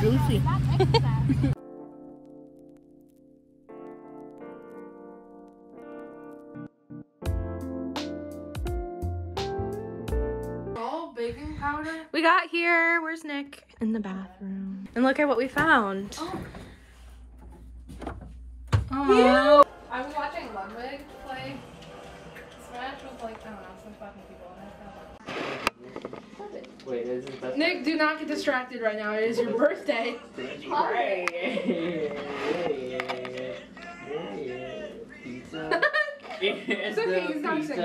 goofy. Baking powder. We got here. Where's Nick? In the bathroom. And look at what we found. Oh. Oh. I was watching Ludwig play Smash with like, I don't know, some fucking people. Wait, is this best? Nick, do not get distracted right now. It is your birthday. Pizza. It's okay, he's not singing.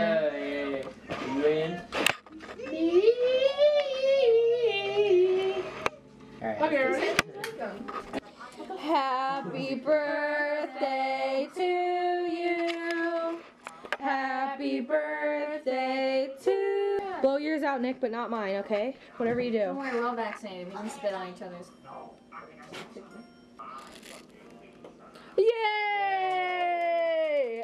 Okay, happy birthday to you. Happy birthday to you. Blow yours out, Nick, but not mine, okay? Whatever you do. Don't worry, we're all vaccinated. We can spit on each other's. Yay!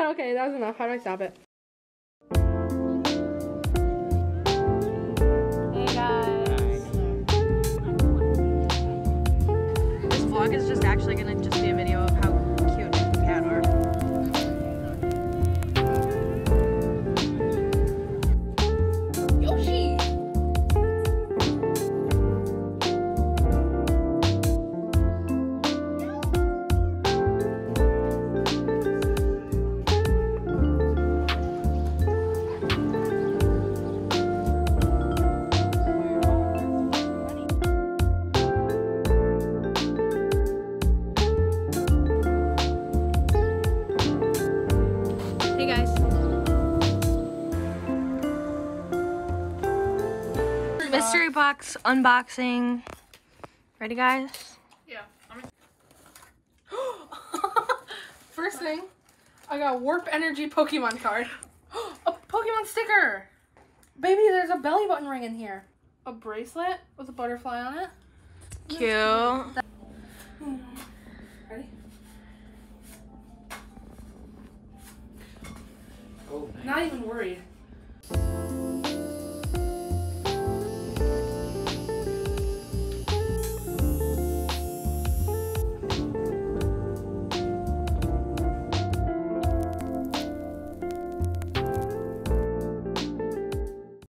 Okay, that was enough. How do I stop it? It's just actually gonna just be a video of how cute the cat are. Yoshi! Mystery box unboxing. Ready, guys? Yeah. First thing, I got a Warp Energy Pokemon card. A Pokemon sticker! Baby, there's a belly button ring in here. A bracelet with a butterfly on it. Cute.